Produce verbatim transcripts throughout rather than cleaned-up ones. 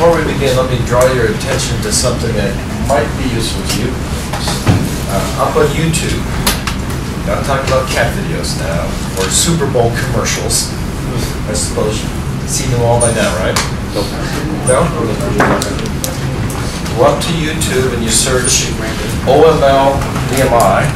before we begin, let me draw your attention to something that might be useful to you. Uh, up on YouTube, I'm talking about cat videos now, or Super Bowl commercials. I suppose you've seen them all by now, right? Nope. No? Go up to YouTube and you search O M L B M I.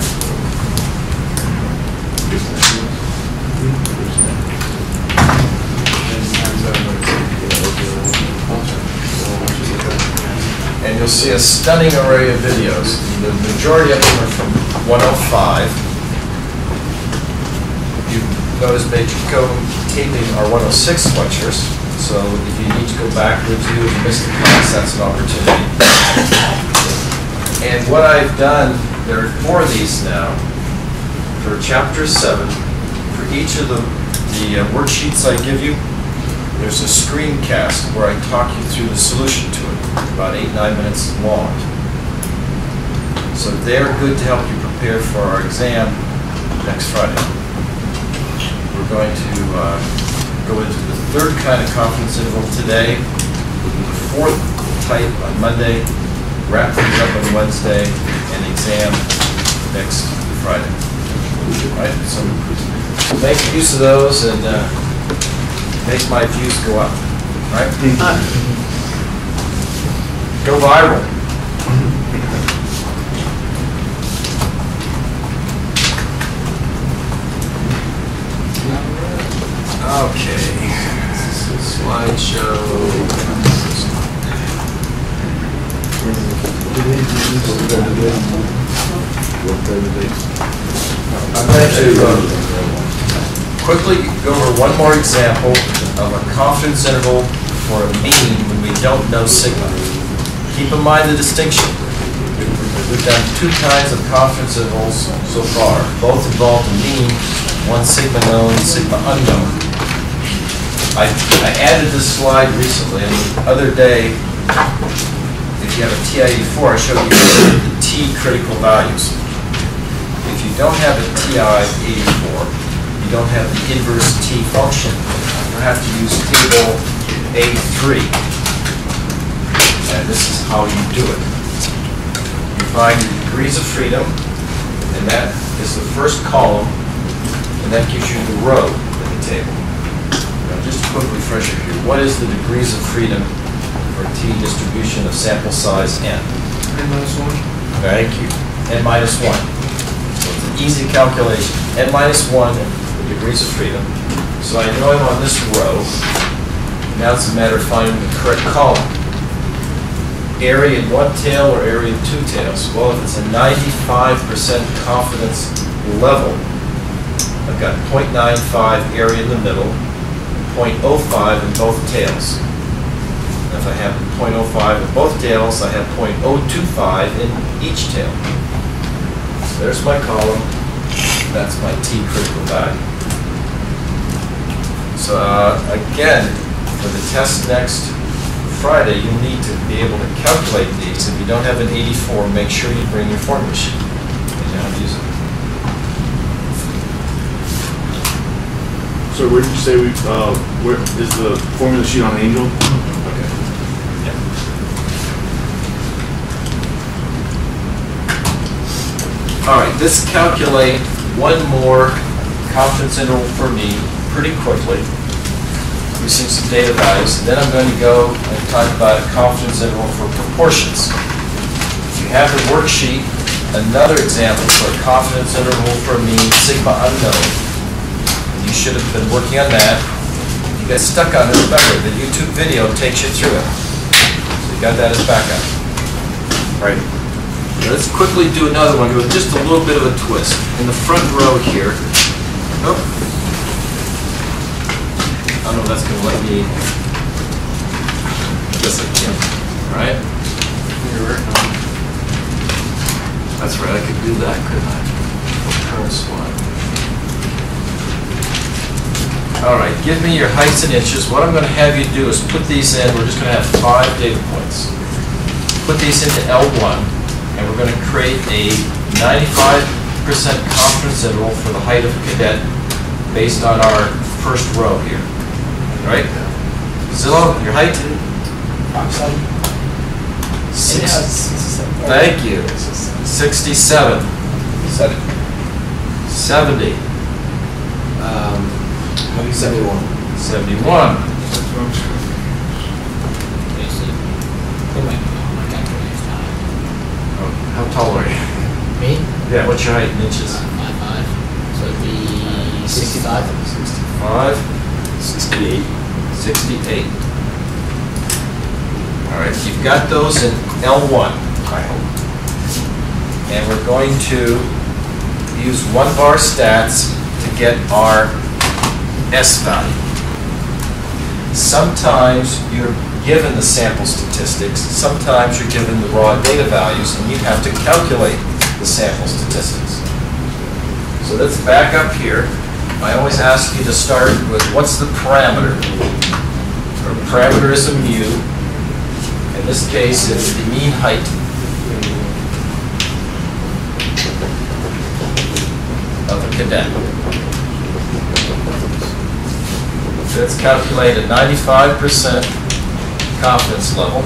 And you'll see a stunning array of videos. The majority of them are from one oh five. You've noticed Major Cone taping our one oh six lectures, so if you need to go backwards, you missed the class, that's an opportunity. And what I've done, there are four of these now, for chapter seven, for each of the, the uh, worksheets I give you, there's a screencast where I talk you through the solution to it, about eight, nine minutes long. So they're good to help you prepare for our exam next Friday. We're going to uh, go into the third kind of confidence interval today, the fourth type on Monday, wrap things up on Wednesday, and exam next Friday. Right? So make use of those and uh, make my views go up, right? Go viral. Okay, slideshow. I'm going to uh, quickly go over one more example of a confidence interval for a mean when we don't know sigma. Keep in mind the distinction. We've done two kinds of confidence intervals so far. Both involve a mean, one sigma known, sigma unknown. I, I added this slide recently, and the other day, if you have a T I eighty-four, I showed you the T critical values. If you don't have a T I eighty-four, you don't have the inverse T function. You have to use table A three, and this is how you do it. You find your degrees of freedom, and that is the first column, and that gives you the row in the table. Now just a quick refresher here, what is the degrees of freedom for T distribution of sample size n? N minus one. Thank you. N minus one. So it's an easy calculation. N minus one, the degrees of freedom. So I know I'm on this row. Now it's a matter of finding the correct column. Area in one tail or area in two tails? Well, if it's a ninety-five percent confidence level, I've got zero point nine five area in the middle, zero point zero five in both tails. And if I have zero point zero five in both tails, I have zero point zero two five in each tail. So there's my column. That's my T critical value. So uh, again, for the test next Friday, you'll need to be able to calculate these. If you don't have an eighty-four, make sure you bring your formula sheet and you know how to use it. So where did you say we? Uh, where is the formula sheet on Angel? Okay. Yeah. All right. Let's calculate one more confidence interval for me. Pretty quickly, using some data values. And then I'm going to go and talk about a confidence interval for proportions. If you have the worksheet, another example for a confidence interval for mean sigma unknown. You should have been working on that. If you get stuck on it, remember the YouTube video takes you through it. So you got that as backup. Right. Now let's quickly do another one with just a little bit of a twist. In the front row here. Oh. I don't know if that's going to let me. I guess I can't. All right? That's right, I could do that, couldn't I? Current slide. All right, give me your heights and inches. What I'm going to have you do is put these in. We're just going to have five data points. Put these into L one, and we're going to create a ninety-five percent confidence interval for the height of a cadet based on our first row here. Right? Zillow, your height? I'm sorry. Six, sixty-seven. Thank you. sixty-seven. Seven. seventy. Um, seventy-one. seventy-one. Oh, how tall are you? Me? Yeah, what's your height in inches? five five. So it'd be sixty-five. sixty-five. sixty-eight. sixty-eight. All right, you've got those in L one, I hope. And we're going to use one of our stats to get our S value. Sometimes you're given the sample statistics, sometimes you're given the raw data values, and you have to calculate the sample statistics. So let's back up here. I always ask you to start with what's the parameter? Our parameter is a mu. In this case, it's the mean height of a cadet. So let's calculate a ninety-five percent confidence level.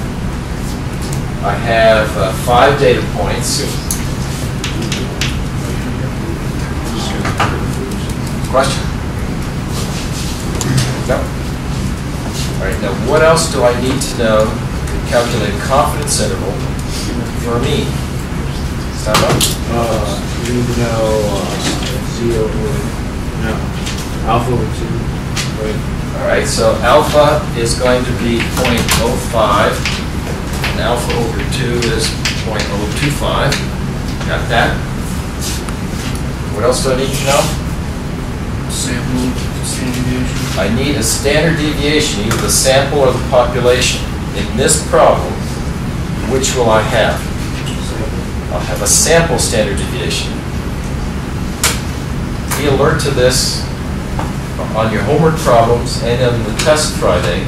I have uh, five data points. Question? No? All right, now what else do I need to know to calculate a confidence interval for me? Stand up. Uh, you need to know uh, Z over, no, alpha over two. Right. All right, so alpha is going to be zero point zero five, and alpha over two is zero point zero two five. Got that? What else do I need to know? Sample, standard deviation. I need a standard deviation, either the sample or the population. In this problem, which will I have? I'll have a sample standard deviation. Be alert to this on your homework problems and on the test Friday.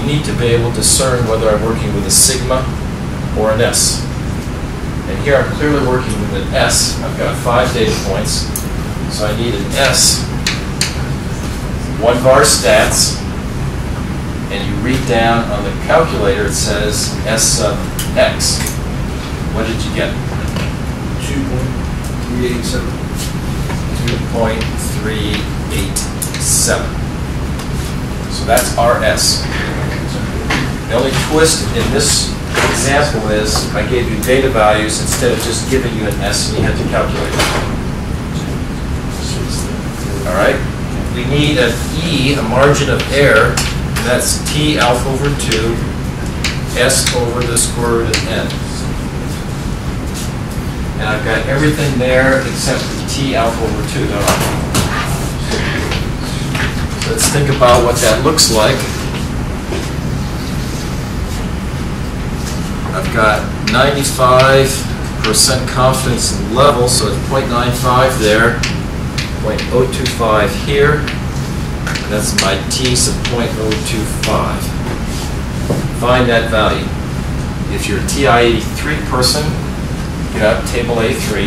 You need to be able to discern whether I'm working with a sigma or an S. And here I'm clearly working with an S. I've got five data points. So I need an S, one bar stats, and you read down on the calculator, it says S sub X. What did you get? two point three eight seven. two point three eight seven. So that's our S. The only twist in this example is I gave you data values instead of just giving you an S and you had to calculate it. All right, we need an E, a margin of error, and that's T alpha over two, S over the square root of N. And I've got everything there except for T alpha over two. So let's think about what that looks like. I've got ninety-five percent confidence level, so it's zero point nine five there. zero point zero two five here, and that's my t sub zero point zero two five. Find that value. If you're a T I eighty-three person, get out table A three.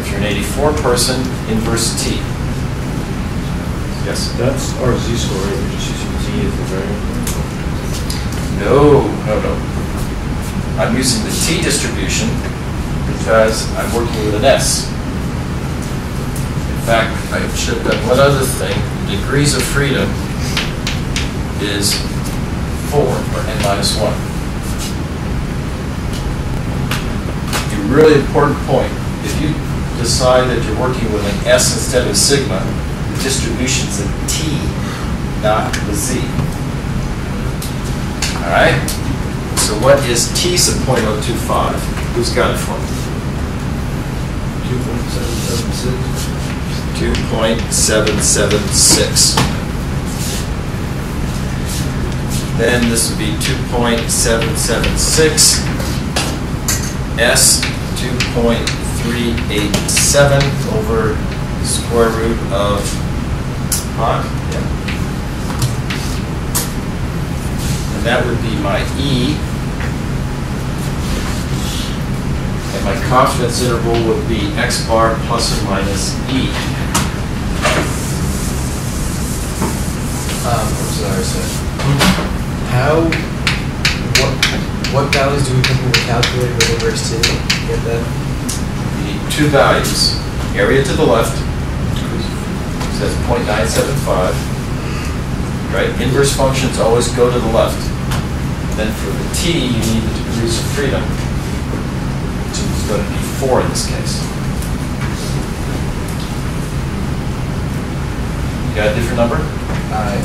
If you're an eighty-four person, inverse t. Yes? That's our z-score, right? We're just using z as the variable. No, no, no. I'm using the t distribution because I'm working with an s. In fact, I should have done one other thing. Degrees of freedom is four, or n minus one. A really important point. If you decide that you're working with an S instead of sigma, the distribution's a T, not a Z. All right? So what is T sub zero point zero two five? Who's got it for me? two point seven seven six. two point seven seven six. Then this would be two point seven seven six, S two point three eight seven over the square root of pi. Yeah. And that would be my E. And my confidence interval would be x bar plus or minus E. Um, I'm sorry, sir. Mm-hmm. How what what values do we think we were calculating with regards to get that? We need two values. Area to the left says zero point nine seven five. Right? Inverse functions always go to the left. Then for the t, you need the degrees of freedom, which is going to be four in this case. You got a different number? I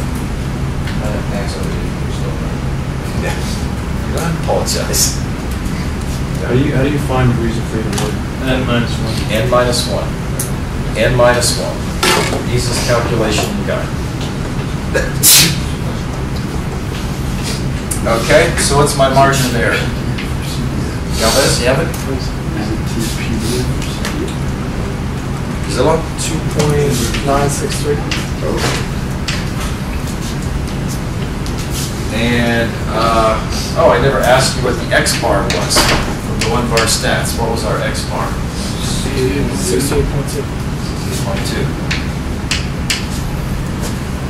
thanks over yeah. You don't have to apologize. How do you how do you find degrees of freedom? N minus one. N minus one. N minus one. Easiest calculation guide. Okay, so what's my margin of error? You got this? You have it? Is it on two point nine six three? Oh. And, uh, oh, I never asked you what the X bar was from the one bar stats. What was our X bar? sixteen point two. sixteen point two.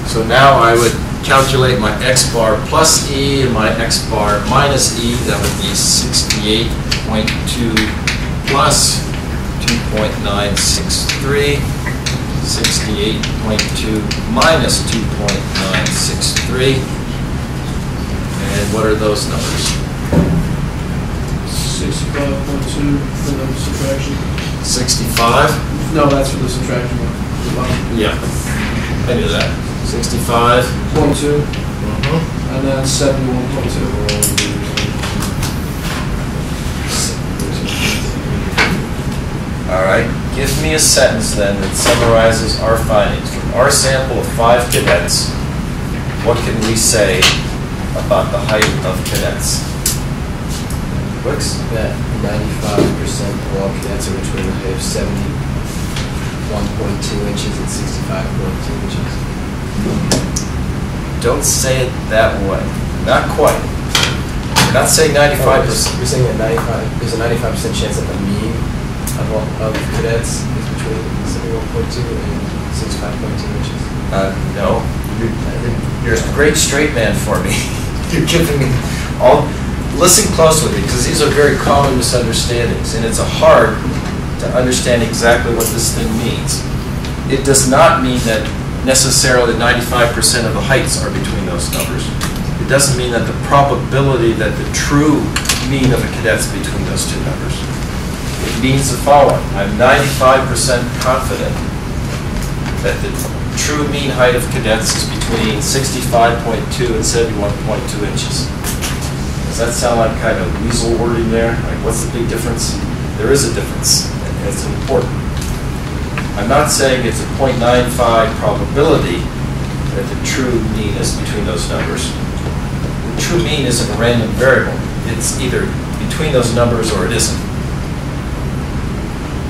So now I would calculate my X bar plus E and my X bar minus E. That would be sixty-eight point two plus two point nine six three. sixty-eight point two minus two point nine six three. And what are those numbers? sixty-five point two for the subtraction. sixty-five? No, that's for the subtraction one. Yeah, I knew that. sixty-five point two. Mm-hmm. And then seventy-one point two. All right, give me a sentence then that summarizes our findings. From our sample of five cadets, what can we say about the height of cadets? What's that? ninety-five percent of all cadets are between the height of seventy-one point two inches and sixty-five point two inches. Don't say it that way. Not quite. We're not saying ninety-five percent. Oh, we're saying that ninety-five. There's a ninety-five percent chance that the mean of, all, of cadets is between seventy-one point two and sixty-five point two inches. Uh, no. You're a great straight man for me. You're giving me all. Listen close with me, because these are very common misunderstandings, and it's hard to understand exactly what this thing means. It does not mean that necessarily ninety-five percent of the heights are between those numbers. It doesn't mean that the probability that the true mean of a cadet's between those two numbers. It means the following: I'm ninety-five percent confident that the true mean height of cadets is between sixty-five point two and seventy-one point two inches. Does that sound like kind of weasel wording there? Like, what's the big difference? There is a difference, and it's important. I'm not saying it's a zero point nine five probability that the true mean is between those numbers. The true mean isn't a random variable. It's either between those numbers or it isn't.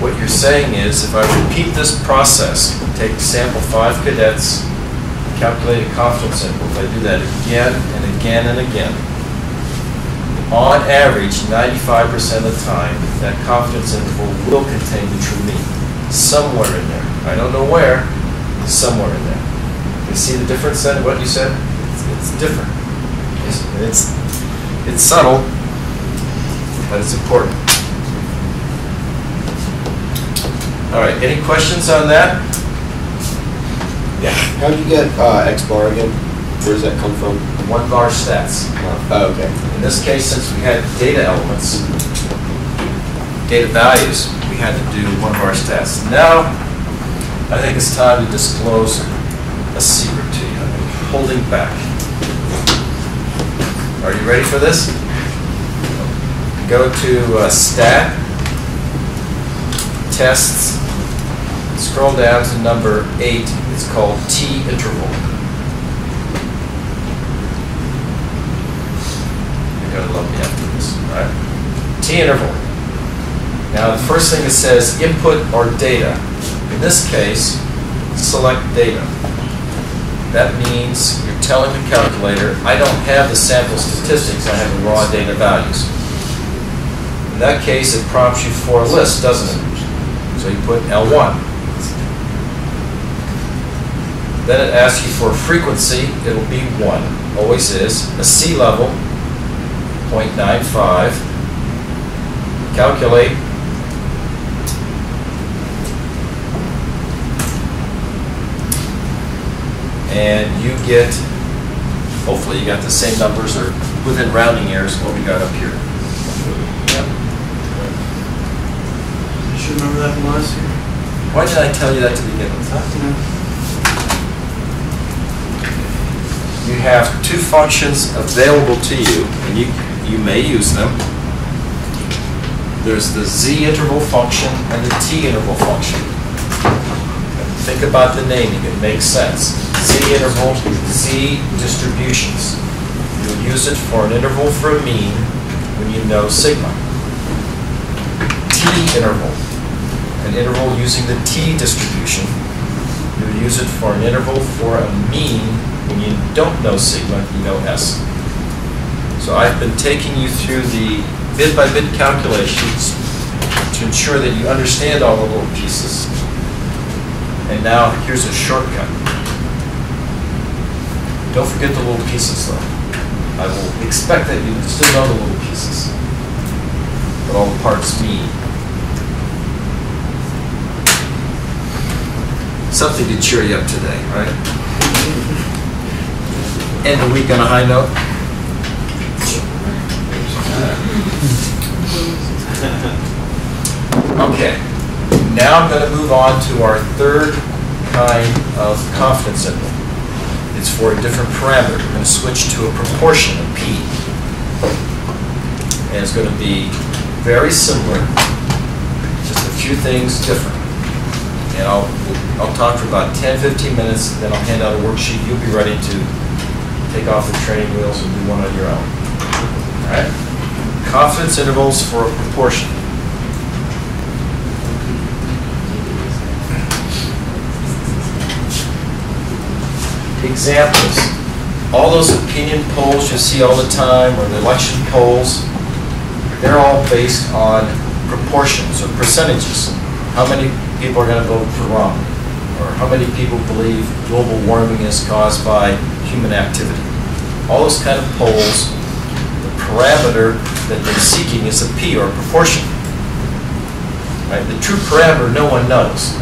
What you're saying is, if I repeat this process, take sample five cadets, calculate a confidence interval, if I do that again and again and again, on average, ninety-five percent of the time, that confidence interval will contain the true mean. Somewhere in there. I don't know where, somewhere in there. You see the difference then, what you said? It's, it's different. It's, it's, it's subtle, but it's important. All right, any questions on that? Yeah. How do you get uh, X bar again? Where does that come from? One bar stats. Oh, okay. In this case, since we had data elements, data values, we had to do one bar stats. Now, I think it's time to disclose a secret to you. I've been holding back. Are you ready for this? Go to uh, stat, tests. Scroll down to number eight. It's called T interval. You're gonna love me after this, all right? T interval. Now the first thing it says, input or data. In this case, select data. That means you're telling the calculator, I don't have the sample statistics, I have the raw data values. In that case, it prompts you for a list, doesn't it? So you put L one. Then it asks you for a frequency. It'll be one, always is. A sea level, point nine five. Calculate and you get, hopefully you got the same numbers or within rounding errors what we got up here. Yep. You should remember that from last year. Why did I tell you that to begin with? You have two functions available to you, and you, you may use them. There's the z-interval function and the t-interval function. Think about the naming, it makes sense. Z-interval, z-distributions. You'll use it for an interval for a mean when you know sigma. T-interval, an interval using the t-distribution. You'll use it for an interval for a mean when you don't know sigma, you know s. So I've been taking you through the bit-by-bit calculations to ensure that you understand all the little pieces. And now, here's a shortcut. Don't forget the little pieces, though. I will expect that you still know the little pieces, what all the parts mean. Something to cheer you up today, right? End the week on a high note. Okay, now I'm going to move on to our third kind of confidence interval. It's for a different parameter. We're going to switch to a proportion of P. And it's going to be very similar, just a few things different. And I'll, I'll talk for about ten, fifteen minutes, then I'll hand out a worksheet. You'll be ready to take off the training wheels and do one on your own. All right? Confidence intervals for a proportion. Examples. All those opinion polls you see all the time, or the election polls, they're all based on proportions or percentages. How many people are going to vote for Rom? Or how many people believe global warming is caused by human activity? All those kind of polls, parameter that they're seeking is a P, or a proportion. Right? The true parameter no one knows.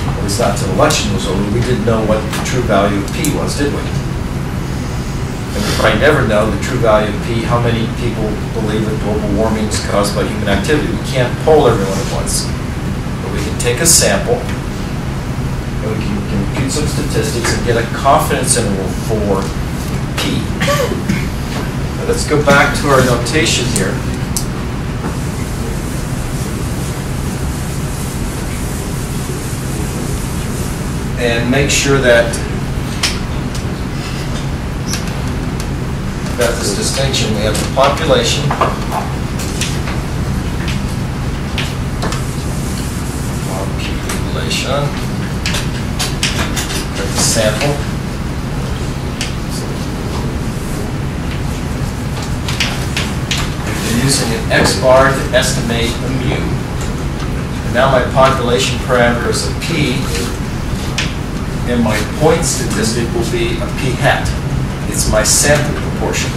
At least not until election was over. We didn't know what the true value of P was, did we? And we probably never know the true value of P, how many people believe that global warming is caused by human activity. We can't poll everyone at once. But we can take a sample, and we can compute some statistics and get a confidence interval for P. Let's go back to our notation here. And make sure that we've got this distinction. We have the population. Population. Got the sample. Using an X bar to estimate a mu. And now my population parameter is a P, and my point statistic will be a P hat. It's my sample proportion.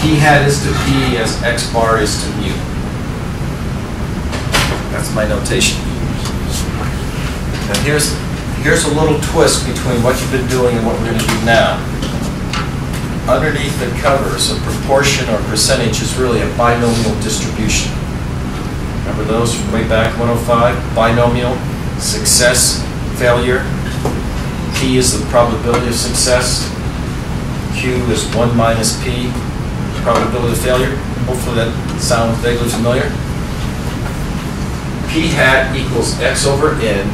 P hat is to P as X bar is to mu. That's my notation. Now here's, here's a little twist between what you've been doing and what we're going to do now. Underneath the covers, a proportion or percentage is really a binomial distribution. Remember those from way back, one oh five? Binomial, success, failure. P is the probability of success. Q is one minus P, probability of failure. Hopefully that sounds vaguely familiar. P hat equals X over N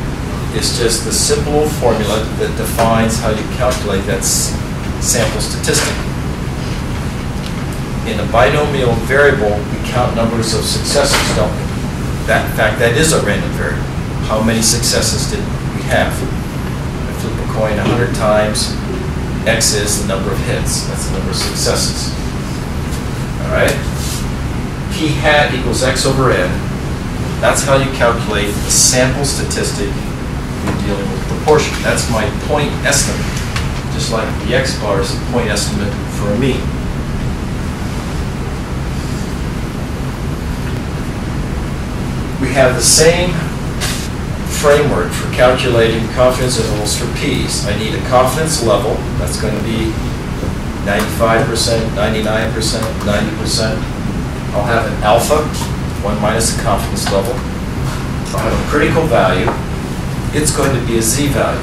is just the simple formula that defines how you calculate that sample statistic. In a binomial variable, we count numbers of successes, don't we? That, in fact, that is a random variable. How many successes did we have? I flip a coin one hundred times. X is the number of hits. That's the number of successes. All right? P hat equals X over N. That's how you calculate the sample statistic when dealing with proportion. That's my point estimate. Just like the X bar is a point estimate for a mean. have the same framework for calculating confidence intervals for P's. I need a confidence level, that's going to be ninety-five percent, ninety-nine percent, ninety percent. I'll have an alpha, one minus the confidence level. I'll have a critical value. It's going to be a z-value.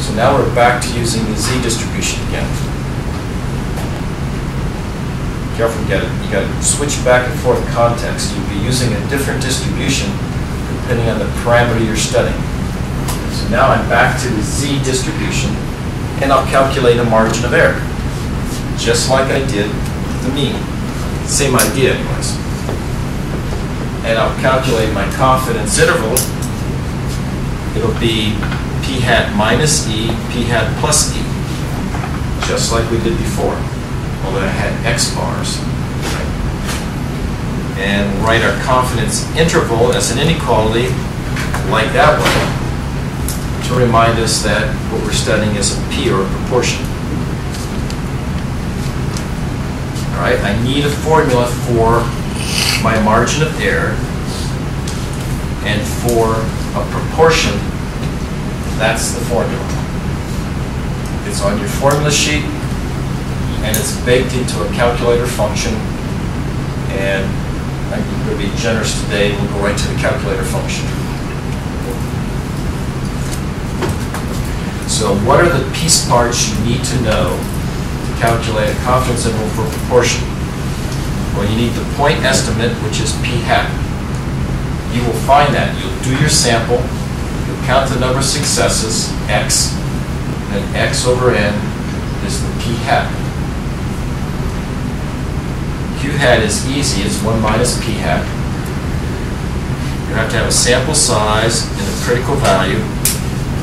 So now we're back to using the z-distribution again. Careful, get it. You got to switch back and forth context. You'll be using a different distribution depending on the parameter you're studying. So now I'm back to the z-distribution, and I'll calculate a margin of error, just like I did with the mean. Same idea, anyways. And I'll calculate my confidence interval. It'll be p hat minus e, p hat plus e, just like we did before, although I had x bars. And we'll write our confidence interval as an inequality like that one to remind us that what we're studying is a p, or a proportion. All right, I need a formula for my margin of error and for a proportion. That's the formula. It's on your formula sheet, and it's baked into a calculator function. And I'm going to be generous today. We'll go right to the calculator function. So what are the piece parts you need to know to calculate a confidence interval for proportion? Well, you need the point estimate, which is p hat. You will find that. You'll do your sample. You'll count the number of successes, x, and x over n is the p hat. Q hat is easy, it's one minus p hat. You have to have a sample size and a critical value.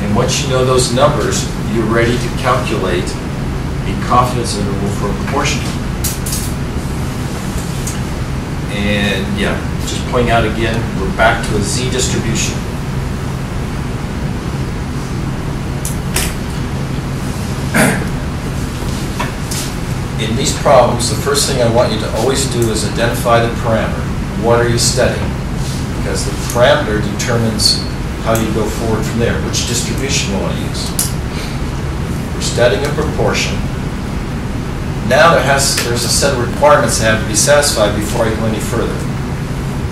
And once you know those numbers, you're ready to calculate a confidence interval for a proportion. And yeah, just pointing out again, we're back to a z distribution. In these problems, the first thing I want you to always do is identify the parameter. What are you studying? Because the parameter determines how you go forward from there, which distribution will I use. We're studying a proportion. Now there has, there's a set of requirements that have to be satisfied before I go any further.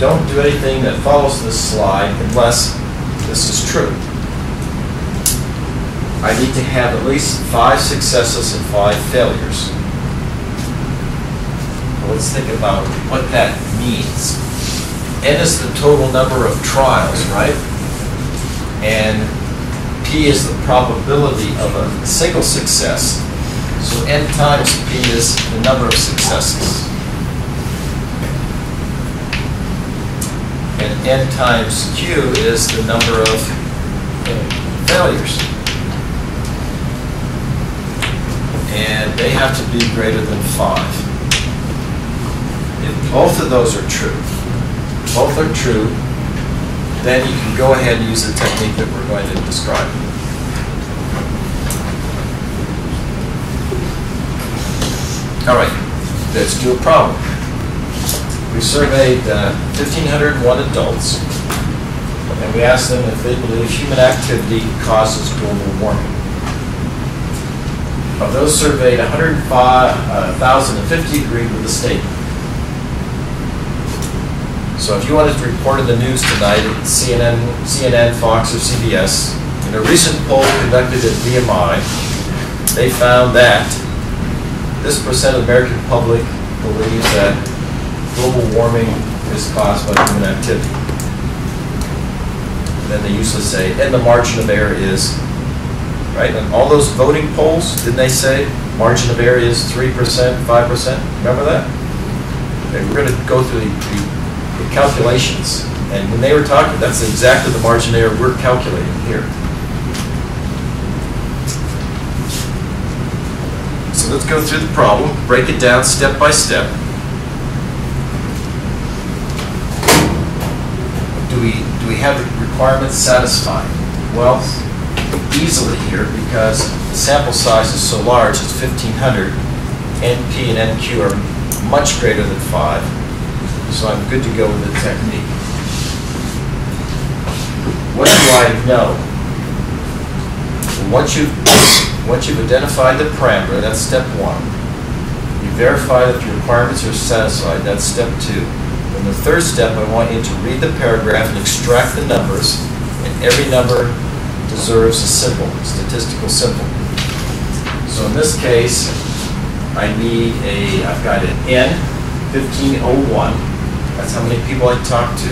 Don't do anything that follows this slide unless this is true. I need to have at least five successes and five failures. Let's think about what that means. N is the total number of trials, right? And P is the probability of a single success. So N times P is the number of successes. And N times Q is the number of failures. And they have to be greater than five. If both of those are true, both are true, then you can go ahead and use the technique that we're going to describe. All right, let's do a problem. We surveyed uh, fifteen hundred one adults, and we asked them if they believe human activity causes global warming. Of those surveyed, one hundred five thousand fifty agreed with the statement. So if you wanted to report in the news tonight at C N N, C N N, Fox, or C B S, in a recent poll conducted at B M I, they found that this percent of the American public believes that global warming is caused by human activity. And then they usually say, and the margin of error is, right? And all those voting polls, didn't they say margin of error is three percent, five percent? Remember that? Okay, we're going to go through the, the calculations, and when they were talking, that's exactly the margin error we're calculating here. So let's go through the problem, break it down step by step. Do we do we have the requirements satisfied? Well, easily here, because the sample size is so large, it's fifteen hundred. N P and N Q are much greater than five. So I'm good to go with the technique. what do I know? And once you've, once you've identified the parameter, that's step one. You verify that the requirements are satisfied, that's step two. In the third step, I want you to read the paragraph and extract the numbers, and every number deserves a symbol, a statistical symbol. So in this case, I need a, I've got an N fifteen oh one. That's how many people I talked to.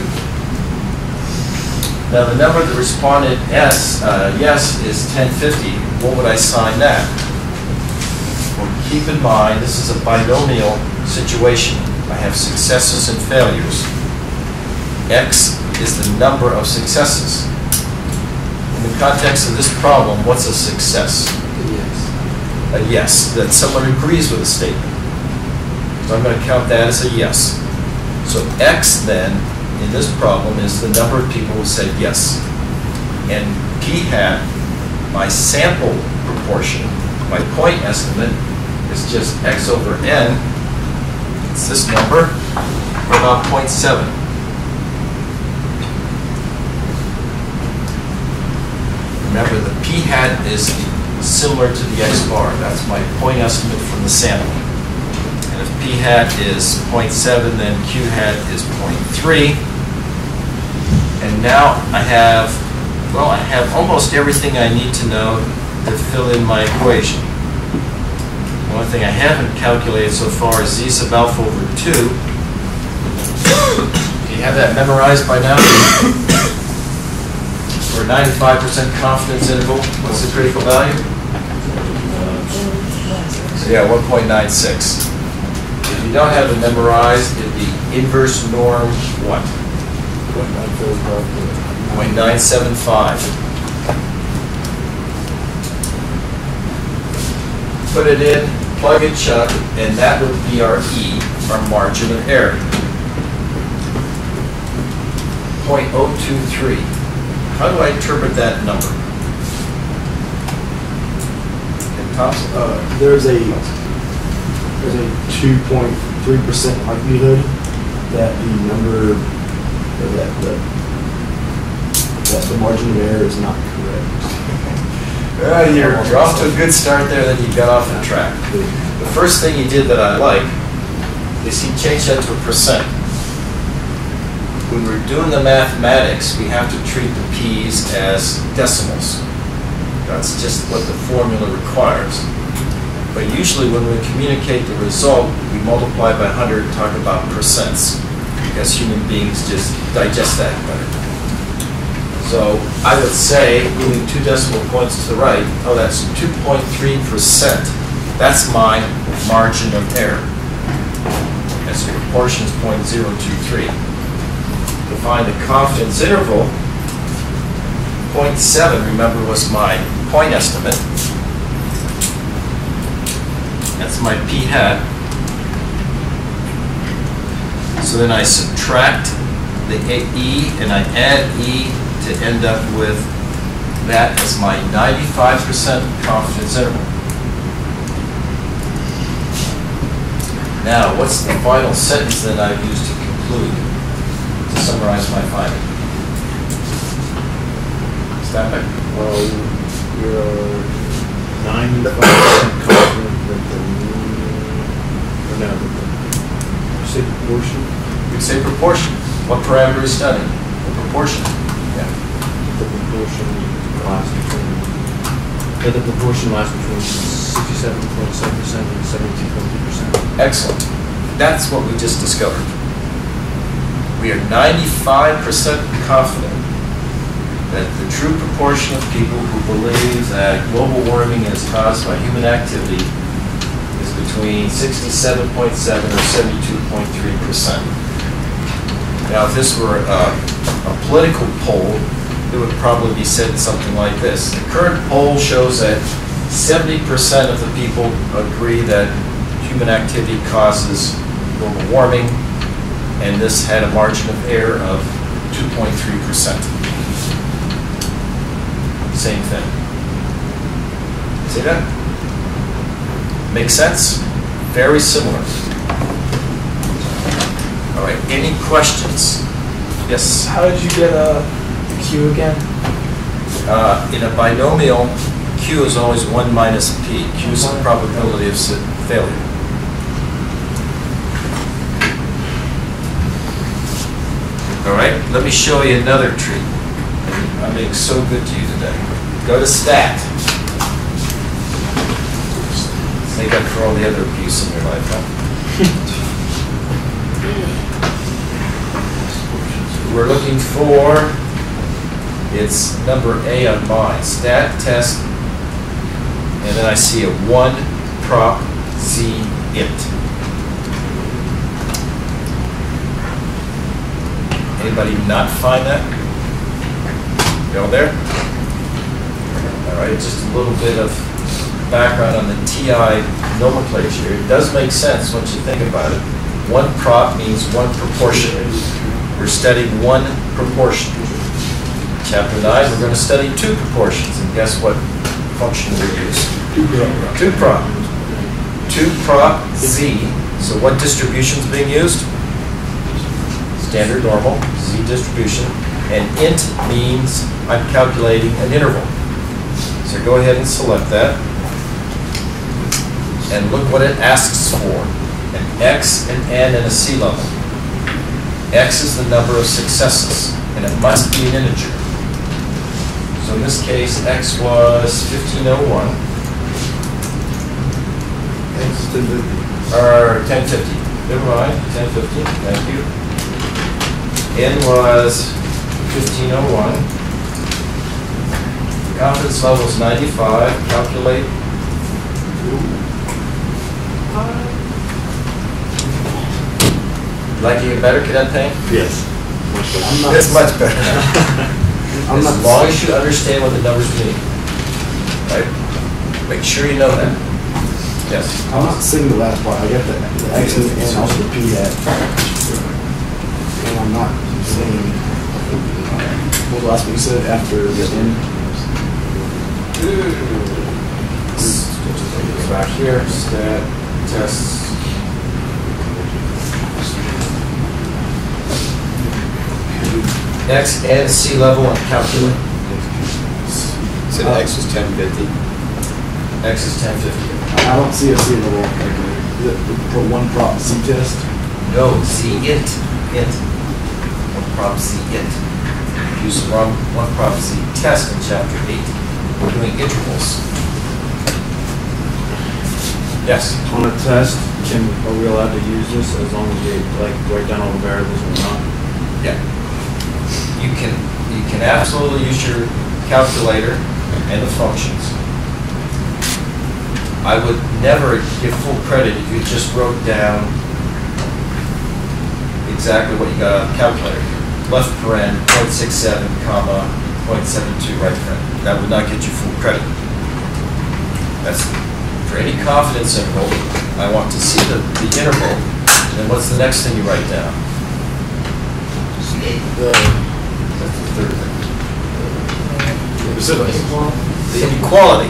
Now the number that responded S, uh, yes is ten fifty. What would I sign that? Well, keep in mind, this is a binomial situation. I have successes and failures. X is the number of successes. In the context of this problem, what's a success? A yes, that someone agrees with a statement. So I'm going to count that as a yes. So X then, in this problem, is the number of people who said yes. And P hat, my sample proportion, my point estimate, is just X over N. It's this number, or about zero point seven. Remember, the P hat is similar to the X bar. That's my point estimate from the sample. And if P hat is zero point seven, then Q hat is zero point three. And now I have, well, I have almost everything I need to know to fill in my equation. The only thing I haven't calculated so far is Z sub alpha over two. Do you have that memorized by now? For a ninety-five percent confidence interval, what's the critical value? So yeah, one point nine six. If you don't have it memorized, it'd be inverse norm what? zero point nine seven five. Put it in, plug it, chuck, and that would be our E, our margin of error. zero point zero two three. How do I interpret that number? Uh, there's a there's a two point three percent likelihood that the number that the that the margin of error is not correct. Well, you're, you're off to a good start there, then you got off the track. The first thing he did that I like is he changed that to a percent. When we're doing the mathematics, we have to treat the P's as decimals. That's just what the formula requires. But usually when we communicate the result, we multiply by one hundred and talk about percents, because human beings just digest that better. So I would say, moving two decimal points to the right, oh, that's two point three percent. That's my margin of error. And so proportion is zero point zero two three. To find the confidence interval, zero point seven, remember, was my point estimate. That's my P hat. So then I subtract the E and I add E to end up with that as my ninety-five percent confidence interval. Now, what's the final sentence that I've used to conclude, to summarize my finding? Is that my... Well, you're ninety-five percent confident that the... Or no, you say proportion? You could say proportion. What parameter is studied? The proportion. The proportion lies between yeah, the proportion lies between sixty-seven point seven percent and seventy-two point two percent. Excellent. That's what we just discovered. We are ninety-five percent confident that the true proportion of people who believe that global warming is caused by human activity is between sixty-seven point seven or seventy-two point three percent. Now, if this were a, a political poll, it would probably be said something like this. The current poll shows that seventy percent of the people agree that human activity causes global warming, and this had a margin of error of two point three percent. Same thing. See that? Make sense? Very similar. All right, any questions? Yes? How did you get a... Q again? uh, in a binomial, Q is always one minus P. Q is the probability of failure. All right, let me show you another trick. I'm being so good to you today. Go to STAT. Thank God for all the other abuse in your life, huh? We're looking for, it's number A on mine, STAT test, and then I see a one prop Z int. Anybody not find that? You all there? All right, just a little bit of background on the T I nomenclature. It does make sense once you think about it. One prop means one proportion. We're studying one proportion. Chapter nine, we're going to study two proportions. And guess what function we use? Two prop. Two prop. Two prop Z. So what distribution is being used? Standard normal, Z distribution, and int means I'm calculating an interval. So go ahead and select that, and look what it asks for, an X, an N, and a C level. X is the number of successes, and it must be an integer. So in this case, X was fifteen oh one, or ten fifty, never mind, ten fifty, thank you. N was fifteen oh one. Confidence level is ninety-five. Calculate. Like you better, cadet thing? Yes. It's much better. I'm as long as you understand what the numbers mean, right? Make sure you know that. Yes. I'm not seeing the last part. I get the, the X and N also the P at. And I'm not saying, what was the last one you said after the end? Back here, stat, tests. X, N, C level, and calculate. So the X is ten fifty. X is ten fifty. I don't see a C level. Is it for one prop C test? No, C int. Int. One prop Z int. Use one, one prop Z test in chapter eight. We're doing intervals. Yes? On a test, can, are we allowed to use this as long as you like write down all the variables and not? Yeah. You can you can absolutely use your calculator and the functions. I would never give full credit if you just wrote down exactly what you got on the calculator. Left paren, zero point six seven, comma, zero point seven two, right paren. That would not get you full credit. That's for any confidence interval, I want to see the, the interval, and then what's the next thing you write down? The, that's the third thing. The, the inequality.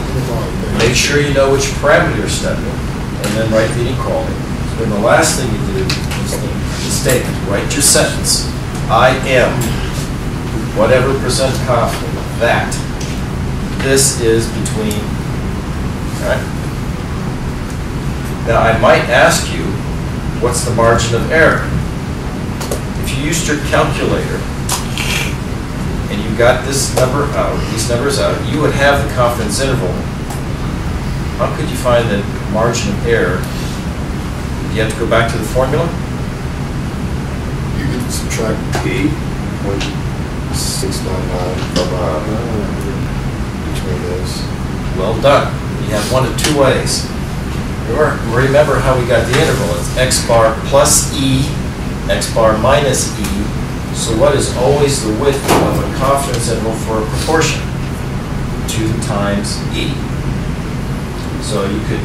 Make sure you know which parameter you're studying, and then write the inequality. So then the last thing you do is the statement. Write your sentence. I am whatever percent confident that this is between. Right? Now I might ask you, what's the margin of error? If you used your calculator and you got this number out, these numbers out, you would have the confidence interval. How could you find the margin of error? Do you have to go back to the formula? Subtract P point six nine nine from uh, between those. Well done. You have one of two ways. Remember how we got the interval. It's x bar plus e, x bar minus e. So what is always the width of a confidence interval for a proportion? Two times e. So you could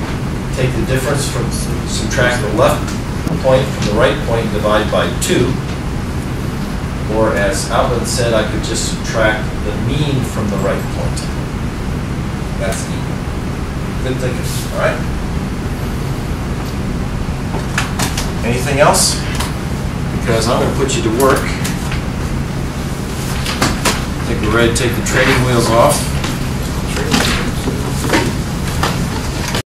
take the difference from subtract the left point from the right point, divide by two. Or as Alvin said, I could just subtract the mean from the right point. That's equal. Good thinking, all right? Anything else? Because I'm going to put you to work. I I think we're ready to take the training wheels off.